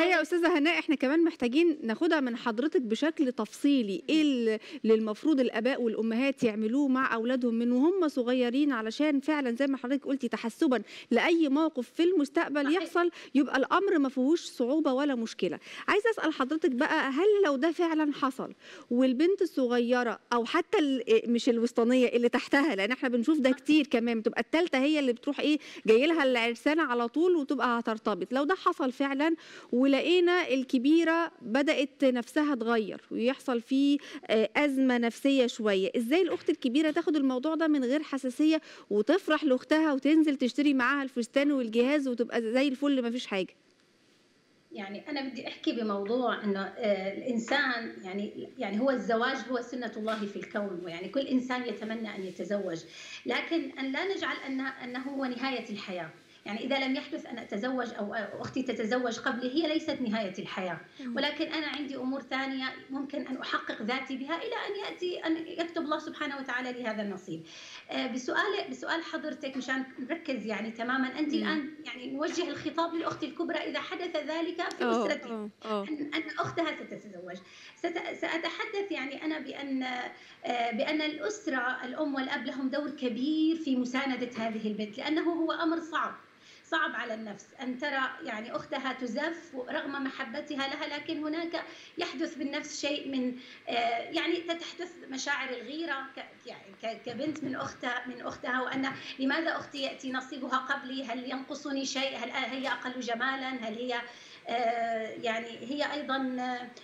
الحقيقه يا استاذه هناء احنا كمان محتاجين ناخدها من حضرتك بشكل تفصيلي، ايه اللي المفروض الاباء والامهات يعملوه مع اولادهم من وهم صغيرين علشان فعلا زي ما حضرتك قلتي تحسبا لاي موقف في المستقبل يحصل يبقى الامر ما فيهوش صعوبه ولا مشكله. عايزه اسال حضرتك بقى، هل لو ده فعلا حصل والبنت الصغيره او حتى مش الوسطانيه اللي تحتها، لان احنا بنشوف ده كتير كمان، بتبقى الثالثه هي اللي بتروح ايه جاي لها العرسانه على طول وتبقى هترتبط، لو ده حصل فعلا ولقينا الكبيرة بدأت نفسها تغير ويحصل فيه أزمة نفسية شوية، إزاي الأخت الكبيرة تاخد الموضوع ده من غير حساسية وتفرح لأختها وتنزل تشتري معاها الفستان والجهاز وتبقى زي الفل مفيش حاجة؟ يعني أنا بدي أحكي بموضوع إنه الإنسان يعني هو الزواج هو سنة الله في الكون، ويعني كل إنسان يتمنى أن يتزوج، لكن أن لا نجعل أنه هو نهاية الحياة. يعني إذا لم يحدث أن أتزوج أو أختي تتزوج قبلي هي ليست نهاية الحياة، ولكن أنا عندي أمور ثانية ممكن أن أحقق ذاتي بها إلى أن يأتي أن يكتب الله سبحانه وتعالى لهذا النصيب. بسؤال حضرتك مشان نركز يعني تماما، أنت الآن يعني نوجه الخطاب للأخت الكبرى إذا حدث ذلك في أسرتي أن أختها ستتزوج. سأتحدث يعني أنا بأن الأسرة الأم والأب لهم دور كبير في مساندة هذه البنت، لأنه هو أمر صعب على النفس أن ترى يعني أختها تزف رغم محبتها لها، لكن هناك يحدث بالنفس شيء من يعني تحدث مشاعر الغيرة كبنت من أختها، وأن لماذا أختي يأتي نصيبها قبلي؟ هل ينقصني شيء؟ هل هي أقل جمالا؟ هل هي يعني هي أيضا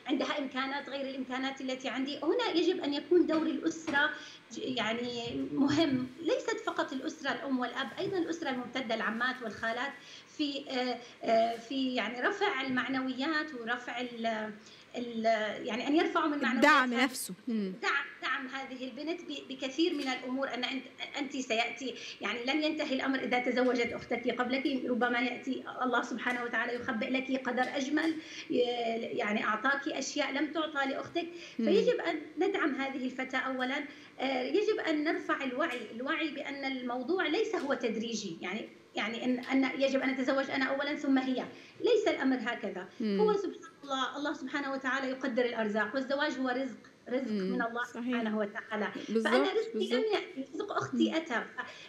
عندها إمكانات غير الإمكانات التي عندي؟ هنا يجب أن يكون دور الأسرة يعني مهم، ليست فقط الأسرة الأم والأب، أيضا الأسرة الممتدة العمات والخالات في يعني رفع المعنويات ورفع يعني أن يرفعوا من معنويات الدعم نفسه، دعم هذه البنت بكثير من الأمور. أن أنت سيأتي يعني لن ينتهي الأمر إذا تزوجت أختك قبلك، ربما يأتي الله سبحانه وتعالى يخبئ لك قدر أجمل، يعني أعطاك أشياء لم تعطى لأختك. فيجب أن ندعم هذه الفتاة أولا، يجب أن نرفع الوعي بأن الموضوع ليس هو تدريجي، يعني أن يجب أن أتزوج أنا أولا ثم هي، ليس الأمر هكذا. هو سبحان الله سبحانه وتعالى يقدر الأرزاق، والزواج هو رزق من الله سبحانه وتعالى، فأنا رزقي لم يأتي، رزق أختي أتى.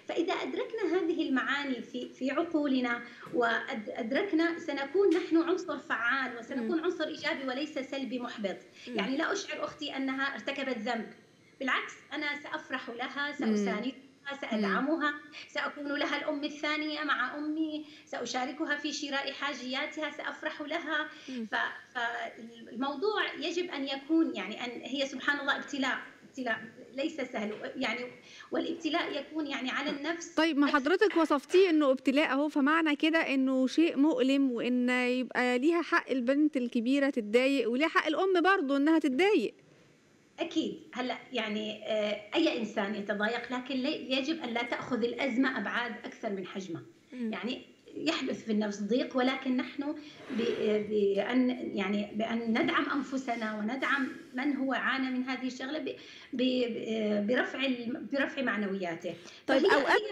فإذا أدركنا هذه المعاني في عقولنا وأدركنا، سنكون نحن عنصر فعال وسنكون عنصر إيجابي وليس سلبي محبط. يعني لا أشعر أختي أنها ارتكبت ذنب، بالعكس أنا سأفرح لها، سأساندها، سأدعمها، سأكون لها الأم الثانية مع أمي، سأشاركها في شراء حاجياتها، سأفرح لها. فالموضوع يجب أن يكون يعني أن هي سبحان الله ابتلاء ليس سهل، يعني والابتلاء يكون يعني على النفس. طيب ما حضرتك وصفتيه انه ابتلاء اهو، فمعنى كده انه شيء مؤلم، وان يبقى ليها حق البنت الكبيرة تتضايق وليها حق الأم برضه انها تتضايق. أكيد هلأ يعني أي إنسان يتضايق، لكن يجب أن لا تأخذ الأزمة أبعاد أكثر من حجمها. يعني يحدث في النفس ضيق، ولكن نحن بأن ندعم أنفسنا وندعم من هو عانى من هذه الشغلة برفع معنوياته. طيب أوقات